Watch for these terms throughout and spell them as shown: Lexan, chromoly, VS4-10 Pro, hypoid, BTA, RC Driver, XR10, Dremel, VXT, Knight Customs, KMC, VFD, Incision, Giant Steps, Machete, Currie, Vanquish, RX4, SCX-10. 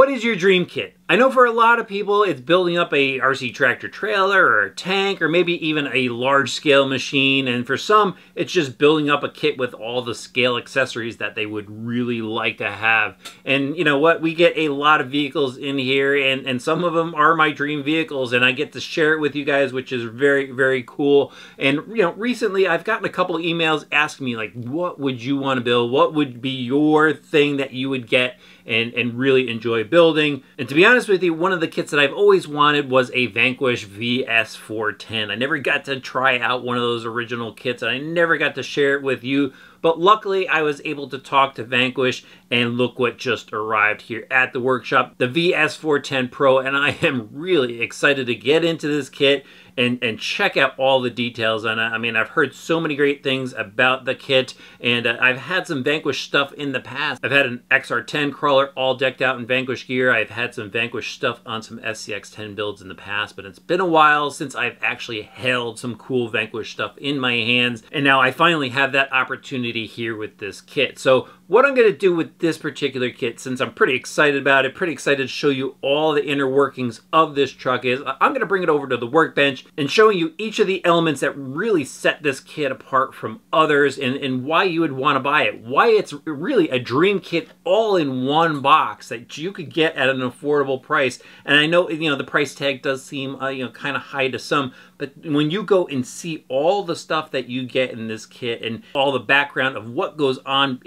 What is your dream kit? I know for a lot of people it's building up a RC tractor trailer or a tank or maybe even a large scale machine, and for some it's just building up a kit with all the scale accessories that they would really like to have. And you know what, we get a lot of vehicles in here, and some of them are my dream vehicles, and I get to share it with you guys, which is very, very cool. And you know, recently I've gotten a couple emails asking me like, what would you want to build? What would be your thing that you would get and really enjoy building? And to be honest with you, one of the kits that I've always wanted was a Vanquish VS4-10. I never got to try out one of those original kits, and I never got to share it with you. But luckily, I was able to talk to Vanquish, and look what just arrived here at the workshop, the VS4-10 Pro, and I am really excited to get into this kit and check out all the details. And I mean, I've heard so many great things about the kit, and I've had some Vanquish stuff in the past. I've had an XR10 crawler all decked out in Vanquish gear. I've had some Vanquish stuff on some SCX-10 builds in the past, but it's been a while since I've actually held some cool Vanquish stuff in my hands, and now I finally have that opportunity here with this kit. So what I'm going to do with this particular kit, since I'm pretty excited about it, pretty excited to show you all the inner workings of this truck, is I'm going to bring it over to the workbench and showing you each of the elements that really set this kit apart from others, and why you would want to buy it, why it's really a dream kit all in one box that you could get at an affordable price. And I know, you know, the price tag does seem you know, kind of high to some, but when you go and see all the stuff that you get in this kit and all the background of what goes on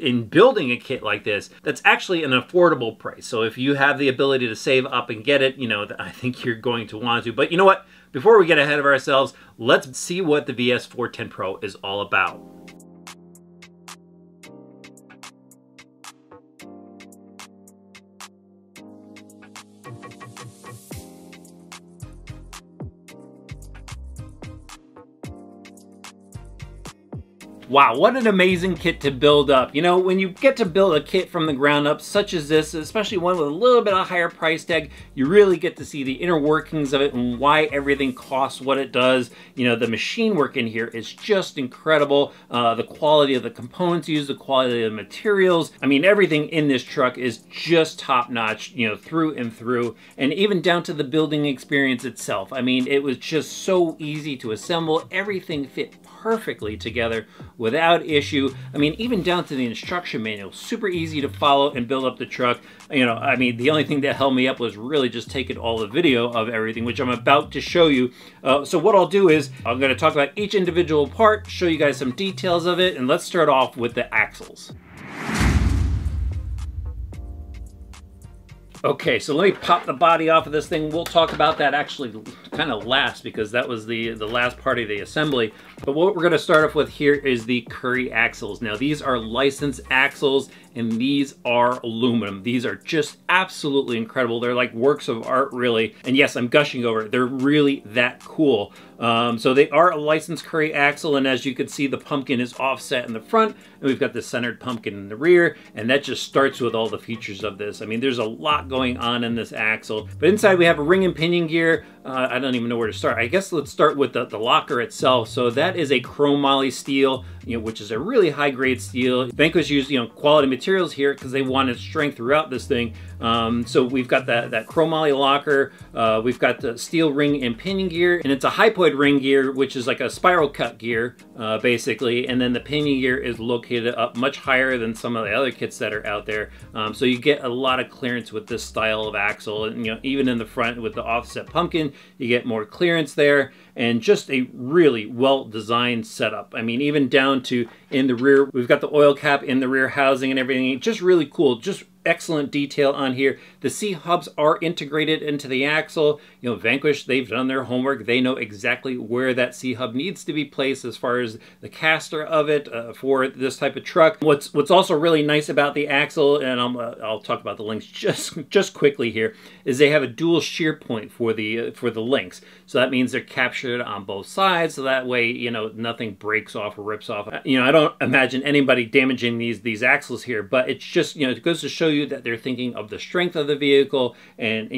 in building a kit like this, that's actually an affordable price. So if you have the ability to save up and get it, you know, I think you're going to want to. But you know what? Before we get ahead of ourselves, let's see what the VS4-10 Pro is all about. Wow, what an amazing kit to build up. You know, when you get to build a kit from the ground up such as this, especially one with a little bit of higher price tag, you really get to see the inner workings of it and why everything costs what it does. You know, the machine work in here is just incredible. The quality of the components used, the quality of the materials. I mean, everything in this truck is just top notch, you know, through and through, and even down to the building experience itself. I mean, it was just so easy to assemble. Everything fit perfectly together without issue. I mean, even down to the instruction manual, super easy to follow and build up the truck. You know, I mean, the only thing that held me up was really just taking all the video of everything, which I'm about to show you. So what I'll do is I'm going to talk about each individual part, show you guys some details of it, and let's start off with the axles. Okay, so let me pop the body off of this thing. We'll talk about that actually kind of last, because that was the last part of the assembly. But what we're going to start off with here is the Currie axles. Now, these are licensed axles, and these are aluminum. These are just absolutely incredible. They're like works of art, really. And yes, I'm gushing over it. They're really that cool. So they are a licensed Currie axle, and as you can see, the pumpkin is offset in the front, and we've got the centered pumpkin in the rear, and that just starts with all the features of this. I mean, there's a lot going on in this axle. But inside, we have a ring and pinion gear. I don't even know where to start. I guess let's start with the locker itself. So that is a chromoly steel, you know, which is a really high grade steel. Vanquish used, you know, quality materials here because they wanted strength throughout this thing. So we've got that chromoly locker. We've got the steel ring and pinion gear, and it's a hypoid ring gear, which is like a spiral cut gear, basically. And then the pinion gear is located up much higher than some of the other kits that are out there. So you get a lot of clearance with this style of axle, and you know, even in the front with the offset pumpkin, you get more clearance there. And just a really well-designed setup. I mean, even down to in the rear, we've got the oil cap in the rear housing and everything. Just really cool, just excellent detail on here. The C-hubs are integrated into the axle. You know, Vanquish, they've done their homework. They know exactly where that C-hub needs to be placed as far as the caster of it for this type of truck. What's also really nice about the axle, and I'll talk about the links just quickly here, is they have a dual shear point for the links. So that means they're captured on both sides, so that way, you know, nothing breaks off or rips off. You know, I don't imagine anybody damaging these axles here, but it's just, you know, it goes to show you that they're thinking of the strength of the vehicle and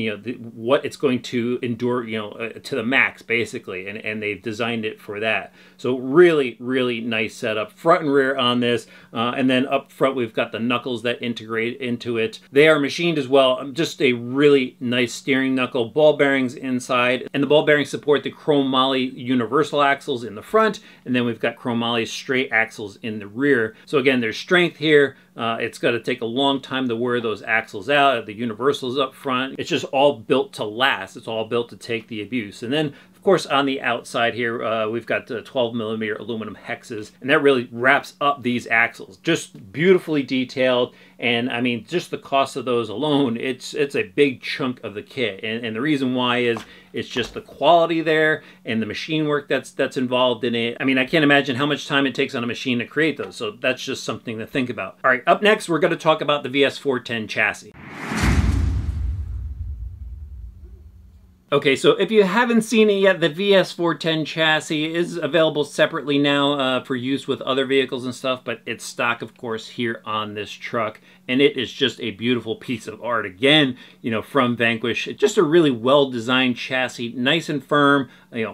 what it's going to endure, to the max basically, and they've designed it for that. So really, really nice setup, front and rear on this, and then up front we've got the knuckles that integrate into it. They are machined as well. Just a really nice steering knuckle, ball bearings inside, and the ball bearings support the chromoly universal axles in the front, and then we've got chromoly straight axles in the rear. So again, there's strength here. It's got to take a long time to wear those axles out, the universals up front. It's just all built to last. It's all built to take the abuse. And then, of course, on the outside here, we've got the 12mm aluminum hexes, and that really wraps up these axles. Just beautifully detailed, and I mean, just the cost of those alone, it's a big chunk of the kit. And the reason why is it's just the quality there and the machine work that's involved in it. I mean, I can't imagine how much time it takes on a machine to create those, so that's just something to think about. All right, up next, we're going to talk about the VS4-10 chassis. Okay, so if you haven't seen it yet, the VS4-10 chassis is available separately now for use with other vehicles and stuff, but it's stock, of course, here on this truck. And it is just a beautiful piece of art, again, from Vanquish. It's just a really well-designed chassis, nice and firm,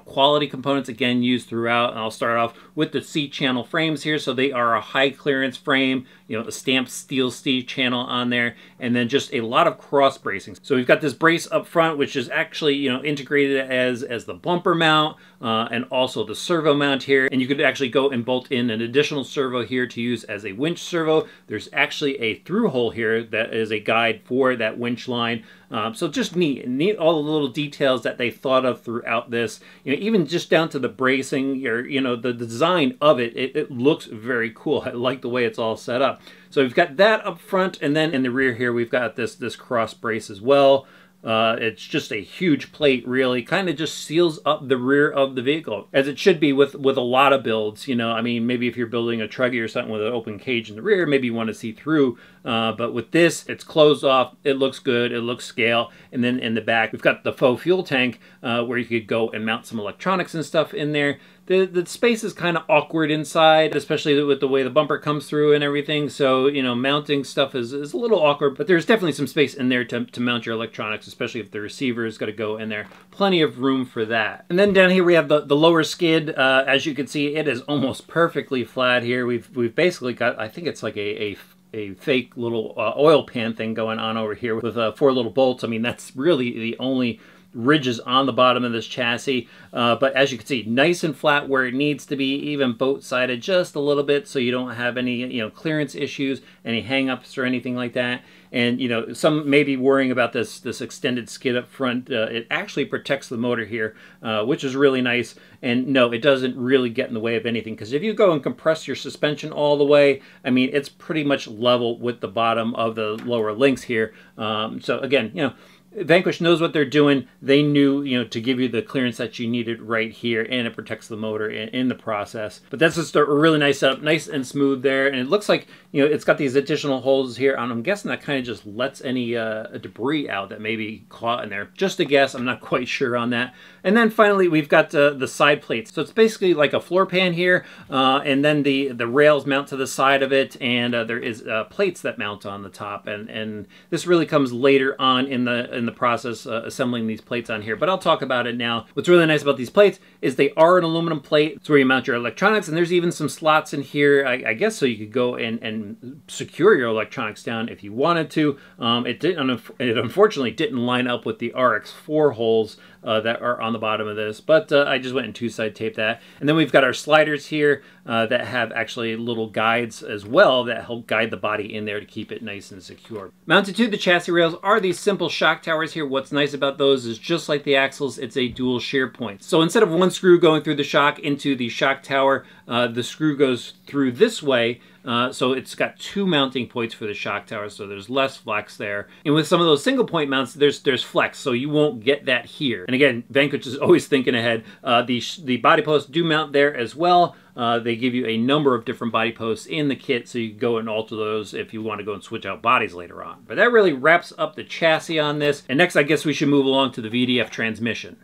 quality components, again, used throughout. And I'll start off with the C-channel frames here. So they are a high clearance frame, the stamped steel C-channel on there, and then just a lot of cross bracing. So we've got this brace up front, which is actually, integrated as the bumper mount and also the servo mount here. And you could actually go and bolt in an additional servo here to use as a winch servo. There's actually a through hole here that is a guide for that winch line. So just neat, all the little details that they thought of throughout this, even just down to the bracing or, the design of it, it looks very cool. I like the way it's all set up. So we've got that up front, and then in the rear here, we've got this cross brace as well. It's just a huge plate, really, kind of just seals up the rear of the vehicle, as it should be with a lot of builds. I mean, maybe if you're building a truggy or something with an open cage in the rear, maybe you want to see through. But with this, it's closed off. It looks good. It looks scale. And then in the back, we've got the faux fuel tank where you could go and mount some electronics and stuff in there. The space is kind of awkward inside, especially with the way the bumper comes through and everything. So, mounting stuff is a little awkward, but there's definitely some space in there to mount your electronics, especially if the receiver is going to go in there. Plenty of room for that. And then down here we have the lower skid. As you can see, it is almost perfectly flat here. We've basically got, I think it's like a fake little oil pan thing going on over here with four little bolts. I mean, that's really the only ridges on the bottom of this chassis, but as you can see, nice and flat where it needs to be, even boat-sided just a little bit, so you don't have any clearance issues, any hang-ups or anything like that. And some may be worrying about this extended skid up front. It actually protects the motor here, which is really nice. And no, it doesn't really get in the way of anything, because if you go and compress your suspension all the way, I mean, it's pretty much level with the bottom of the lower links here. So again, Vanquish knows what they're doing. They knew, to give you the clearance that you needed right here, and it protects the motor in the process. But that's just a really nice setup, nice and smooth there. And it looks like, it's got these additional holes here. And I'm guessing that kind of just lets any debris out that may be caught in there. Just a guess, I'm not quite sure on that. And then finally, we've got the side plates. So it's basically like a floor pan here, and then the rails mount to the side of it, and there is plates that mount on the top. And this really comes later on in the process, assembling these plates on here, but I'll talk about it now. What's really nice about these plates is they are an aluminum plate. It's where you mount your electronics, and there's even some slots in here, I guess, so you could go and secure your electronics down if you wanted to. It unfortunately didn't line up with the RX4 holes that are on the bottom of this, but I just went and two-side taped that. And then we've got our sliders here that have actually little guides as well that help guide the body in there to keep it nice and secure. Mounted to the chassis rails are these simple shock towers here. What's nice about those is, just like the axles, it's a dual shear point. So instead of one screw going through the shock into the shock tower, the screw goes through this way. So it's got two mounting points for the shock tower, so there's less flex there. And with some of those single point mounts, there's flex, so you won't get that here. And again, Vanquish is always thinking ahead. The body posts do mount there as well. They give you a number of different body posts in the kit, so you can go and alter those if you want to go and switch out bodies later on. But that really wraps up the chassis on this. And next, I guess we should move along to the VDF transmission.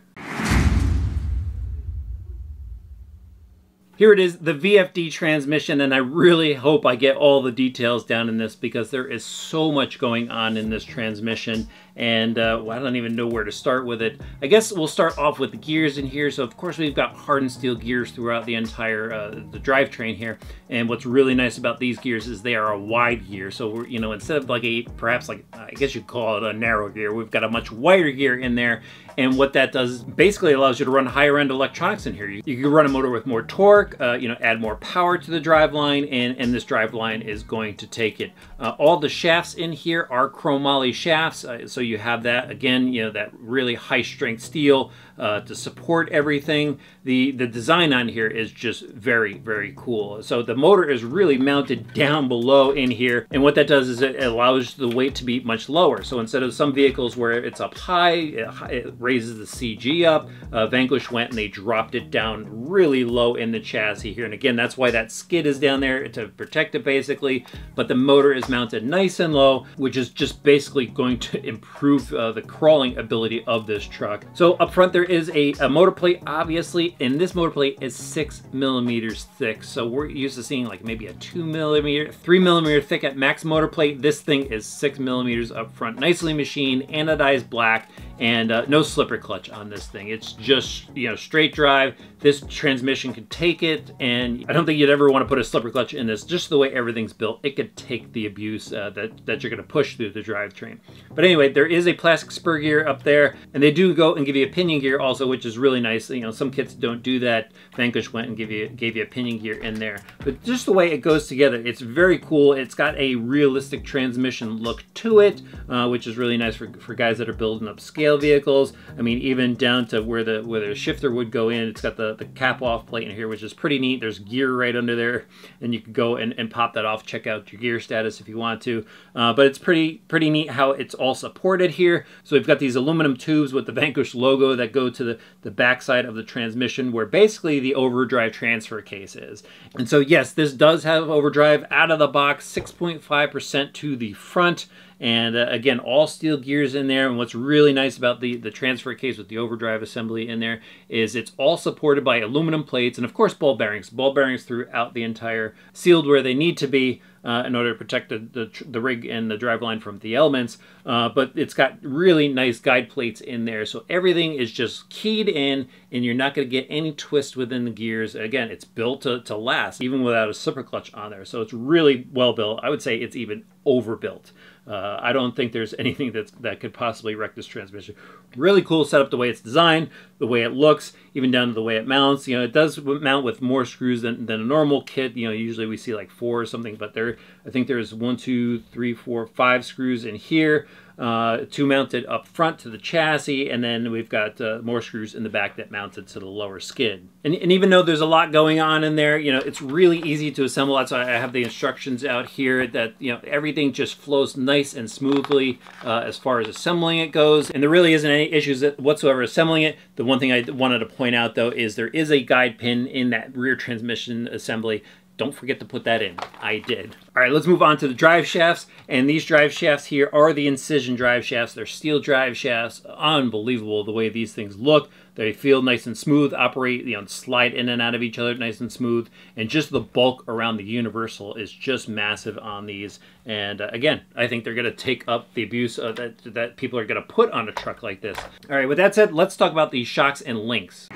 Here it is, the VFD transmission, and I really hope I get all the details down in this because there is so much going on in this transmission, and well, I don't even know where to start with it. I guess we'll start off with the gears in here. So of course we've got hardened steel gears throughout the entire the drivetrain here, and what's really nice about these gears is they are a wide gear. So we're, you know, instead of like a, perhaps like, I guess you'd call it a narrow gear, we've got a much wider gear in there, and what that does is basically allows you to run higher end electronics in here. You can run a motor with more torque, you know, add more power to the driveline, and this driveline is going to take it. All the shafts in here are chromoly shafts, so you have that again, you know, that really high strength steel to support everything. The design on here is just very, very cool. So the motor is really mounted down below in here, and what that does is it allows the weight to be much lower. So instead of some vehicles where it's up high, it raises the CG up. Vanquish went and they dropped it down really low in the chassis here, and again, that's why that skid is down there, to protect it basically, but the motor is mounted nice and low, which is just basically going to improve the crawling ability of this truck. So up front there is a motor plate, obviously, and this motor plate is 6 millimeters thick. So we're used to seeing like maybe a 2 millimeter, 3 millimeter thick at max motor plate. This thing is 6 millimeters up front, nicely machined, anodized black, and no slipper clutch on this thing. It's just, you know, straight drive. This transmission can take it, and I don't think you'd ever want to put a slipper clutch in this. Just the way everything's built, it could take the abuse that you're going to push through the drivetrain. But anyway, there is a plastic spur gear up there, and they do go and give you a pinion gear also, which is really nice. You know, some kits don't do that. Vanquish went and gave you a pinion gear in there, but just the way it goes together, it's very cool. It's got a realistic transmission look to it, which is really nice for guys that are building up scale vehicles. I mean, even down to where the shifter would go in, it's got the cap off plate in here, which is pretty neat. There's gear right under there, and you can go and pop that off, check out your gear status if you want to, but it's pretty neat how it's all supported here. So we've got these aluminum tubes with the Vanquish logo that go to the back side of the transmission, where basically the overdrive transfer case is. And so yes, this does have overdrive out of the box, 6.5% to the front. And again, all steel gears in there. And what's really nice about the transfer case with the overdrive assembly in there is it's all supported by aluminum plates and of course ball bearings throughout the entire, sealed where they need to be in order to protect the rig and the driveline from the elements. But it's got really nice guide plates in there. So everything is just keyed in, and you're not gonna get any twist within the gears. Again, it's built to last, even without a slipper clutch on there. So it's really well built. I would say it's even overbuilt. I don't think there's anything that could possibly wreck this transmission. Really cool setup, the way it's designed, the way it looks, even down to the way it mounts. You know, it does mount with more screws than a normal kit. You know, usually we see like 4 or something, but there, I think there's 1, 2, 3, 4, 5 screws in here. 2 mounted up front to the chassis, and then we've got more screws in the back that mounted to the lower skid. And even though there's a lot going on in there, you know, it's really easy to assemble. That's why I have the instructions out here that, you know, everything just flows nice and smoothly as far as assembling it goes. And there really isn't any issues whatsoever assembling it. The one thing I wanted to point out though is there is a guide pin in that rear transmission assembly. Don't forget to put that in. I did. All right, let's move on to the drive shafts. And these drive shafts here are the Incision drive shafts. They're steel drive shafts. Unbelievable the way these things look. They feel nice and smooth, operate, you know, slide in and out of each other nice and smooth. And just the bulk around the universal is just massive on these. And again, I think they're gonna take up the abuse that people are gonna put on a truck like this. All right, with that said, let's talk about these shocks and links.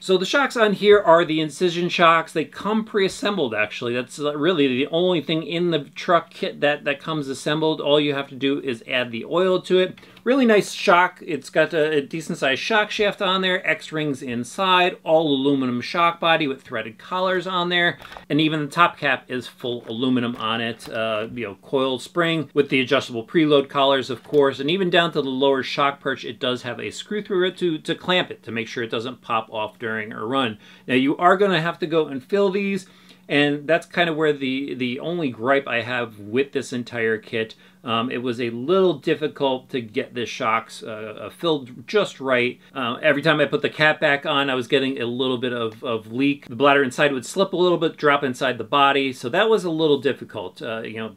So the shocks on here are the Incision shocks. They come pre-assembled, actually. That's really the only thing in the truck kit that comes assembled. All you have to do is add the oil to it. Really nice shock. It's got a decent sized shock shaft on there, X-rings inside, all aluminum shock body with threaded collars on there. And even the top cap is full aluminum on it. You know, coiled spring with the adjustable preload collars, of course. And even down to the lower shock perch, it does have a screw through it to clamp it, to make sure it doesn't pop off during or run. Now you are going to have to go and fill these, and that's kind of where the only gripe I have with this entire kit. It was a little difficult to get the shocks filled just right. Every time I put the cap back on, I was getting a little bit of leak. The bladder inside would slip a little bit, drop inside the body. So that was a little difficult,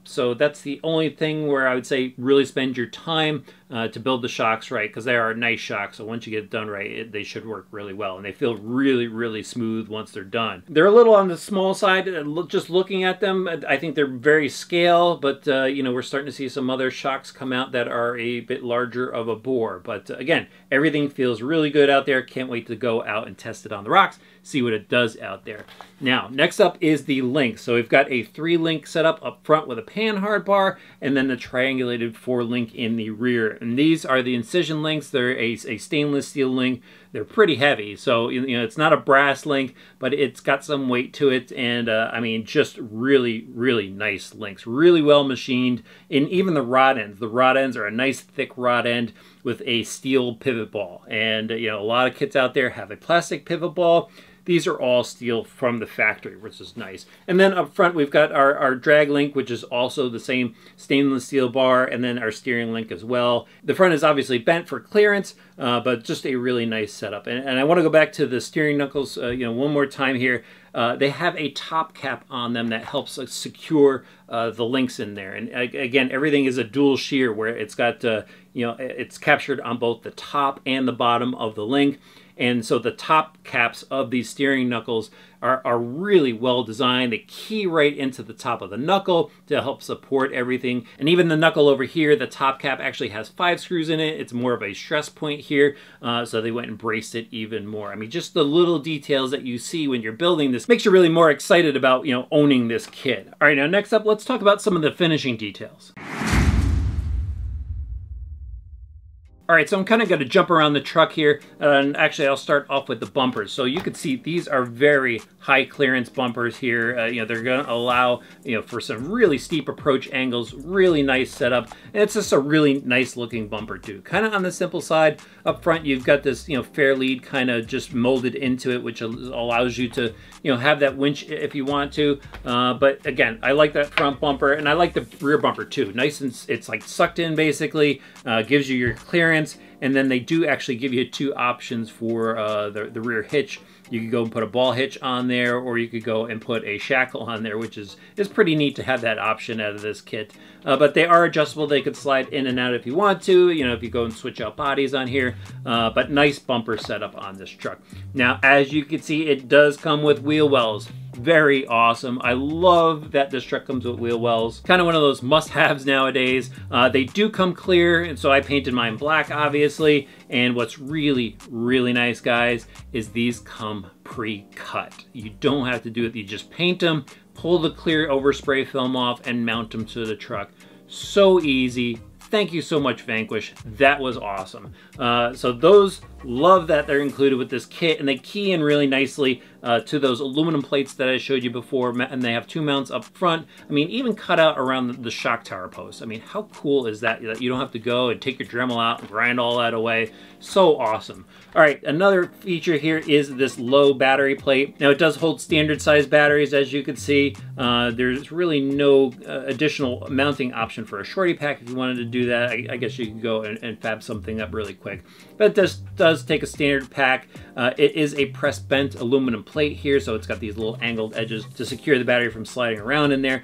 so that's the only thing where I would say really spend your time to build the shocks right, because they are nice shocks. So once you get it done right, they should work really well, and they feel really, really smooth once they're done. They're a little on the small side. Just looking at them, I think they're very scale, but we're starting to see some other shocks come out that are a bit larger of a bore. But again, everything feels really good out there. Can't wait to go out and test it on the rocks, see what it does out there. Now, next up is the link. So we've got a 3-link setup up front with a pan hard bar, and then the triangulated 4-link in the rear. And these are the Incision links. They're a stainless steel link. They're pretty heavy, so it's not a brass link, but it's got some weight to it, and I mean, just really, really nice links, really well machined. And even the rod ends. The rod ends are a nice thick rod end with a steel pivot ball. And a lot of kits out there have a plastic pivot ball. These are all steel from the factory, which is nice. And then up front, we've got our drag link, which is also the same stainless steel bar, and then our steering link as well. The front is obviously bent for clearance, but just a really nice setup. And I want to go back to the steering knuckles one more time here. They have a top cap on them that helps secure the links in there. And again, everything is a dual shear where it's got, it's captured on both the top and the bottom of the link. And so the top caps of these steering knuckles are really well designed. They key right into the top of the knuckle to help support everything. And even the knuckle over here, the top cap actually has 5 screws in it. It's more of a stress point here, so they went and braced it even more. I mean, just the little details that you see when you're building this makes you really more excited about, owning this kit. All right, now next up, let's talk about some of the finishing details. All right, so I'm kind of going to jump around the truck here, and actually I'll start off with the bumpers. So you can see these are very high clearance bumpers here. They're going to allow, for some really steep approach angles, really nice setup. And it's just a really nice looking bumper too. Kind of on the simple side. Up front, you've got this, fair lead kind of just molded into it, which allows you to, have that winch if you want to. But again, I like that front bumper, and I like the rear bumper too. Nice, and it's like sucked in basically, gives you your clearance. And then they do actually give you 2 options for the rear hitch. You could go and put a ball hitch on there, or you could go and put a shackle on there, which is pretty neat to have that option out of this kit. But they are adjustable. They could slide in and out if you want to, if you go and switch out bodies on here. But nice bumper setup on this truck. Now, as you can see, it does come with wheel wells. Very awesome. I love that this truck comes with wheel wells. Kind of one of those must-haves nowadays. They do come clear, and so I painted mine black, obviously. And what's really, really nice, guys, is these come pre-cut. You don't have to do it. You just paint them, pull the clear overspray film off, and mount them to the truck. So easy. Thank you so much, Vanquish. That was awesome. So those, love that they're included with this kit, and they key in really nicely to those aluminum plates that I showed you before, and they have 2 mounts up front. I mean, even cut out around the shock tower post. I mean, how cool is that, that you don't have to go and take your Dremel out and grind all that away? So awesome. All right, another feature here is this low battery plate. Now, it does hold standard size batteries, as you can see. There's really no additional mounting option for a shorty pack. If you wanted to do that, I guess you could go and fab something up really quick. But it just does take a standard pack. It is a press bent aluminum plate here, so it's got these little angled edges to secure the battery from sliding around in there.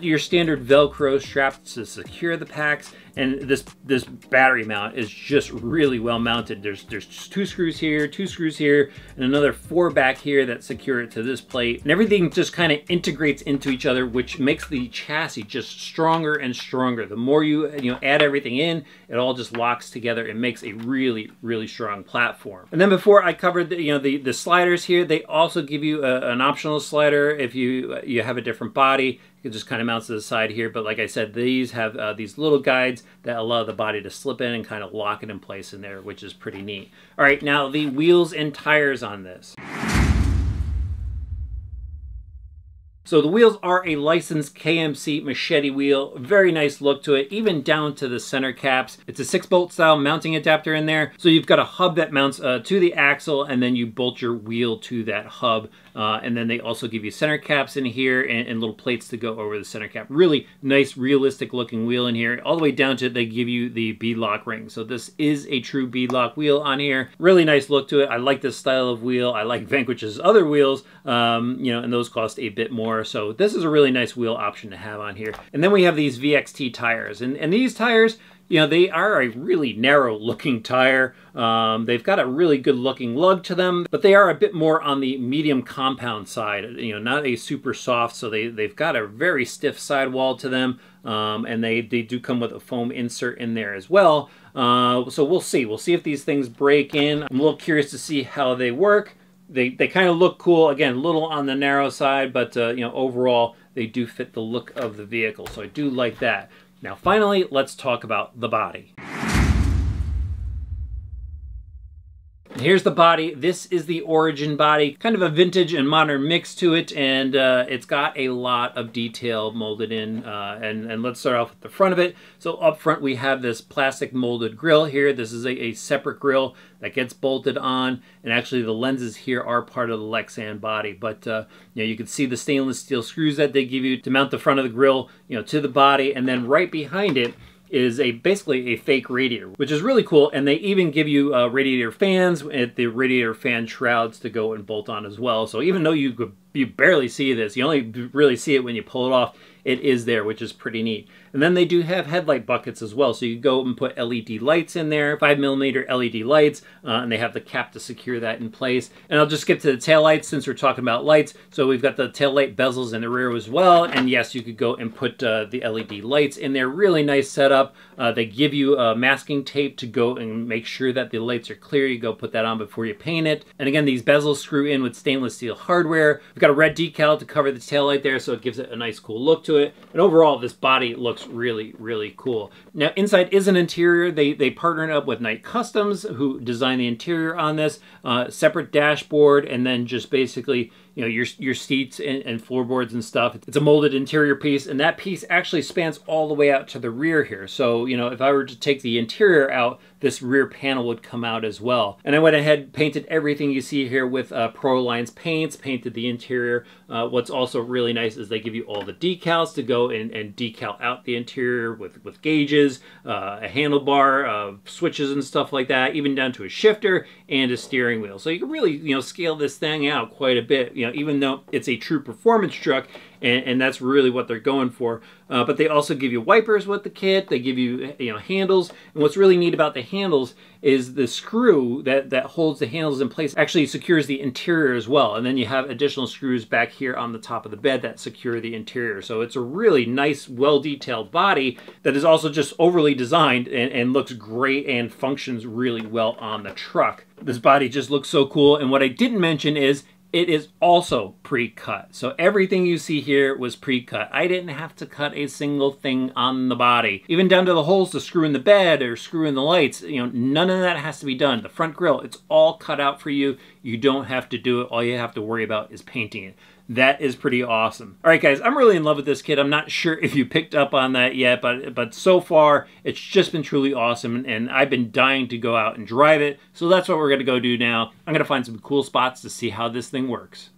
Your standard Velcro straps to secure the packs, and this battery mount is just really well mounted. There's 2 screws here, 2 screws here, and another 4 back here that secure it to this plate. And everything just kind of integrates into each other, which makes the chassis just stronger and stronger. The more you add everything in, it all just locks together. It makes a really, really strong platform. And then before I covered the sliders here, they also give you an optional slider if you have a different body. It just kind of mounts to the side here, but like I said, these have these little guides that allow the body to slip in and kind of lock it in place in there, which is pretty neat. All right, now the wheels and tires on this. So the wheels are a licensed KMC Machete wheel. Very nice look to it, even down to the center caps. It's a 6-bolt style mounting adapter in there. So you've got a hub that mounts to the axle, and then you bolt your wheel to that hub. And then they also give you center caps in here and little plates to go over the center cap. Really nice, realistic looking wheel in here, all the way down to they give you the beadlock ring. So this is a true beadlock wheel on here. Really nice look to it. I like this style of wheel. I like Vanquish's other wheels, you know, and those cost a bit more. So this is a really nice wheel option to have on here. And then we have these VXT tires, and these tires, you know, they are a really narrow looking tire. They've got a really good looking lug to them, but they are a bit more on the medium compound side, you know, not a super soft. So they've got a very stiff sidewall to them. And they do come with a foam insert in there as well. So we'll see if these things break in. I'm a little curious to see how they work. They kind of look cool, again, a little on the narrow side, but you know, overall they do fit the look of the vehicle. So I do like that. Now finally, let's talk about the body. Here's the body. This is the origin body, kind of a vintage and modern mix to it, and it's got a lot of detail molded in. And let's start off with the front of it. So up front we have this plastic molded grill here. This is a separate grill that gets bolted on, and actually the lenses here are part of the Lexan body, but you know, you can see the stainless steel screws that they give you to mount the front of the grill, you know, to the body. And then right behind it is basically a fake radiator, which is really cool. And they even give you radiator fans at the radiator fan shrouds to go and bolt on as well. So even though you barely see this, you only really see it when you pull it off, it is there, which is pretty neat. And then they do have headlight buckets as well. So you go and put LED lights in there, 5mm LED lights, and they have the cap to secure that in place. And I'll just skip to the taillights since we're talking about lights. So we've got the taillight bezels in the rear as well. And yes, you could go and put the LED lights in there. Really nice setup. They give you masking tape to go and make sure that the lights are clear. You go put that on before you paint it. And again, these bezels screw in with stainless steel hardware. We've got a red decal to cover the taillight there, so it gives it a nice cool look to it. And overall, this body looks really, really cool. Now, inside is an interior. They partnered up with Knight Customs, who designed the interior on this. Separate dashboard, and then just basically, you know, your seats and floorboards and stuff. It's a molded interior piece, and that piece actually spans all the way out to the rear here. So, you know, if I were to take the interior out, this rear panel would come out as well. And I went ahead, painted everything you see here with ProLine's paints, painted the interior. What's also really nice is they give you all the decals to go and decal out the interior with gauges, a handlebar, switches and stuff like that, even down to a shifter and a steering wheel. So you can really, you know, scale this thing out quite a bit, you know, even though it's a true performance truck. And that's really what they're going for. But they also give you wipers with the kit. They give you, you know, handles. And what's really neat about the handles is the screw that holds the handles in place actually secures the interior as well. And then you have additional screws back here on the top of the bed that secure the interior. So it's a really nice, well-detailed body that is also just overly designed and looks great and functions really well on the truck. This body just looks so cool. And what I didn't mention is it is also pre-cut. So everything you see here was pre-cut. I didn't have to cut a single thing on the body, even down to the holes to screw in the bed or screw in the lights. You know, none of that has to be done. The front grille, it's all cut out for you. You don't have to do it. All you have to worry about is painting it. That is pretty awesome. All right, guys, I'm really in love with this kit. I'm not sure if you picked up on that yet, but so far, it's just been truly awesome, and I've been dying to go out and drive it, so that's what we're gonna go do now. I'm gonna find some cool spots to see how this thing works.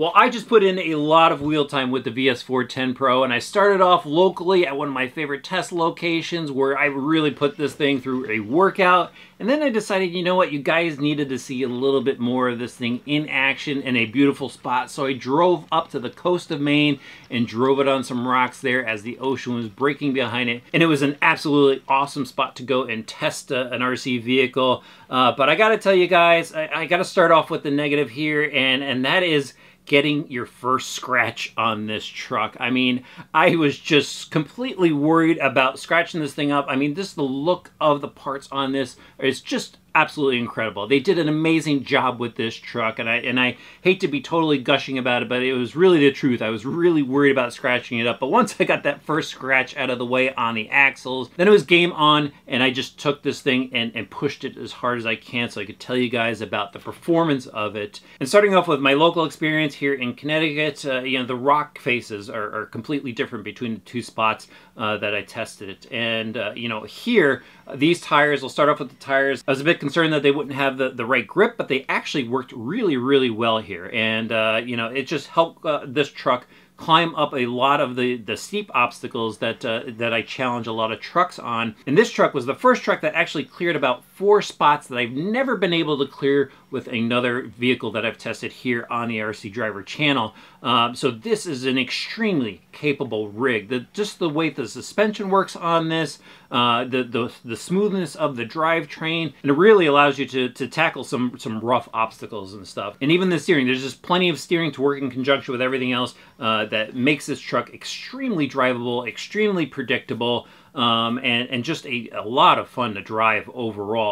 Well, I just put in a lot of wheel time with the VS4-10 Pro, and I started off locally at one of my favorite test locations where I really put this thing through a workout. And then I decided, you know what, you guys needed to see a little bit more of this thing in action in a beautiful spot. So I drove up to the coast of Maine and drove it on some rocks there as the ocean was breaking behind it. And it was an absolutely awesome spot to go and test an RC vehicle. But I gotta tell you guys, I gotta start off with the negative here, and that is getting your first scratch on this truck. I mean, I was just completely worried about scratching this thing up. I mean, the look of the parts on this is just absolutely incredible. They did an amazing job with this truck, and I hate to be totally gushing about it, but it was really the truth. I was really worried about scratching it up, but once I got that first scratch out of the way on the axles, then it was game on, and I just took this thing and pushed it as hard as I can so I could tell you guys about the performance of it. And starting off with my local experience here in Connecticut, you know, the rock faces are completely different between the two spots that I tested it. And you know, here, these tires, we'll start off with the tires. I was a bit concerned that they wouldn't have the right grip, but they actually worked really, really well here. And, you know, it just helped this truck climb up a lot of the steep obstacles that that I challenge a lot of trucks on. And this truck was the first truck that actually cleared about 4 spots that I've never been able to clear with another vehicle that I've tested here on the RC Driver channel. So this is an extremely capable rig. Just the way the suspension works on this, the smoothness of the drivetrain, and it really allows you to tackle some rough obstacles and stuff. And even the steering, there's just plenty of steering to work in conjunction with everything else that makes this truck extremely drivable, extremely predictable, and just a lot of fun to drive overall.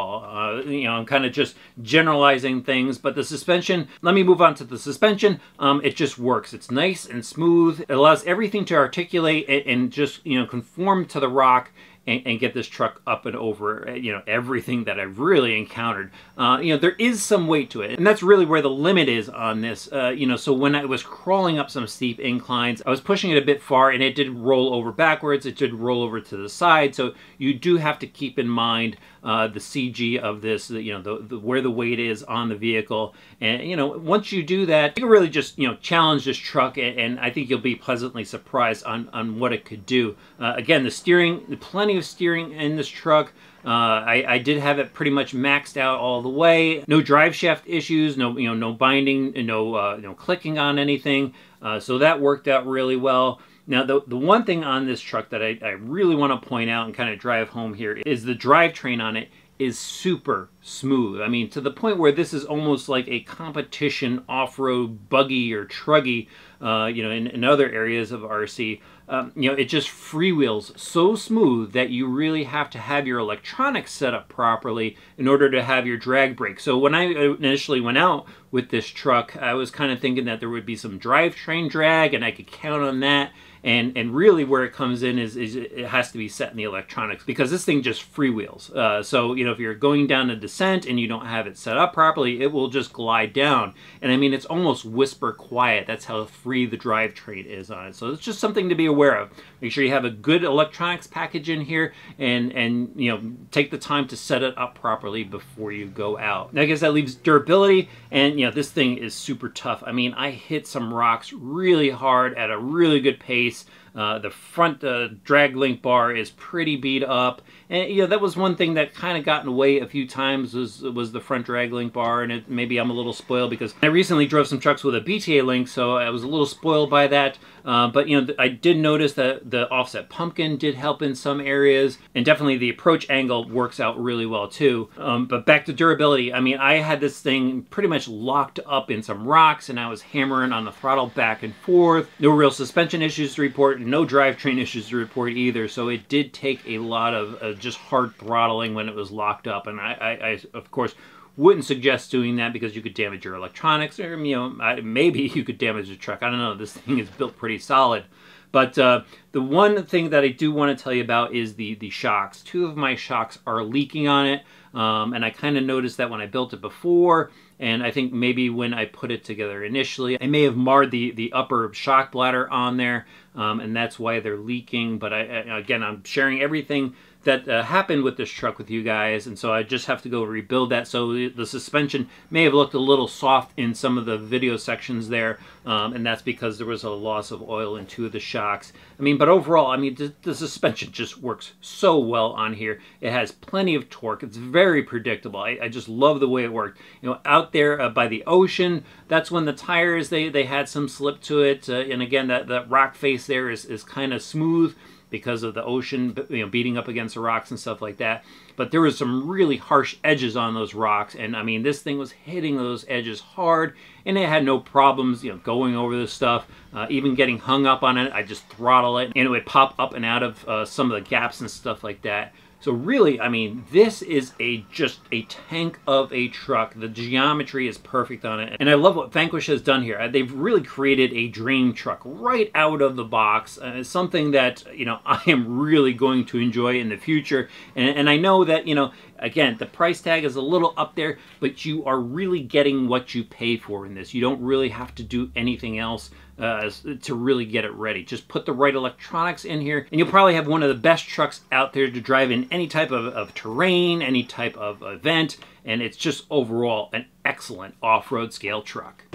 You know, I'm kind of just generalizing things, but the suspension, let me move on to the suspension. It just works. It's nice and smooth. It allows everything to articulate and just, you know, conform to the rock and get this truck up and over, you know, everything that I've really encountered. You know, there is some weight to it, and that's really where the limit is on this. You know, so when I was crawling up some steep inclines, I was pushing it a bit far, and it did roll over backwards, it did roll over to the side, so you do have to keep in mind the CG of this, you know, where the weight is on the vehicle. And, you know, once you do that, you can really just, you know, challenge this truck, and I think you'll be pleasantly surprised on what it could do. Again, the steering, plenty of steering in this truck. I did have it pretty much maxed out all the way. No drive shaft issues, no, you know, no binding, no clicking on anything. So that worked out really well. Now, the one thing on this truck that I really want to point out and kind of drive home here is the drivetrain on it is super smooth. I mean, to the point where this is almost like a competition off-road buggy or truggy, you know, in other areas of RC. You know, it just freewheels so smooth that you really have to have your electronics set up properly in order to have your drag brake. So when I initially went out with this truck, I was kind of thinking that there would be some drivetrain drag and I could count on that. And really where it comes in is it has to be set in the electronics, because this thing just freewheels. So, you know, if you're going down a descent and you don't have it set up properly, it will just glide down. And I mean, it's almost whisper quiet. That's how free the drivetrain is on it. So it's just something to be aware of. Make sure you have a good electronics package in here, and you know, take the time to set it up properly before you go out. Now, I guess that leaves durability, and you know, this thing is super tough. I mean, I hit some rocks really hard at a really good pace. The front drag link bar is pretty beat up, and you know, that was one thing that kind of got in the way a few times was the front drag link bar. And it, maybe I'm a little spoiled because I recently drove some trucks with a BTA link, so I was a little spoiled by that. But you know, I did notice that the offset pumpkin did help in some areas, and definitely the approach angle works out really well too. But back to durability, I mean, I had this thing pretty much locked up in some rocks, and I was hammering on the throttle back and forth. No real suspension issues to report, no drivetrain issues to report either. So it did take a lot of just hard throttling when it was locked up, and I of course wouldn't suggest doing that because you could damage your electronics, or you know, maybe you could damage the truck. I don't know, this thing is built pretty solid. But the one thing that I do want to tell you about is the shocks. 2 of my shocks are leaking on it, and I kind of noticed that when I built it before, and I think maybe when I put it together initially, I may have marred the upper shock bladder on there, and that's why they're leaking. But again, I'm sharing everything that happened with this truck with you guys, and so I just have to go rebuild that. So the suspension may have looked a little soft in some of the video sections there, and that's because there was a loss of oil in two of the shocks. I mean, but overall, I mean, the suspension just works so well on here. It has plenty of torque. It's very predictable. I just love the way it worked. You know, out there by the ocean, that's when the tires, they had some slip to it, and again, that rock face there is kind of smooth because of the ocean, you know, beating up against the rocks and stuff like that. But there was some really harsh edges on those rocks, and I mean, this thing was hitting those edges hard, and it had no problems, you know, going over this stuff, even getting hung up on it. I just throttle it, and it would pop up and out of some of the gaps and stuff like that. So really, I mean, this is just a tank of a truck. The geometry is perfect on it. And I love what Vanquish has done here. They've really created a dream truck right out of the box. It's something that, you know, I am really going to enjoy in the future. And I know that, you know, again, the price tag is a little up there, but you are really getting what you pay for in this. You don't really have to do anything else to really get it ready. Just put the right electronics in here, and you'll probably have one of the best trucks out there to drive in any type of terrain, any type of event, and it's just overall an excellent off-road scale truck.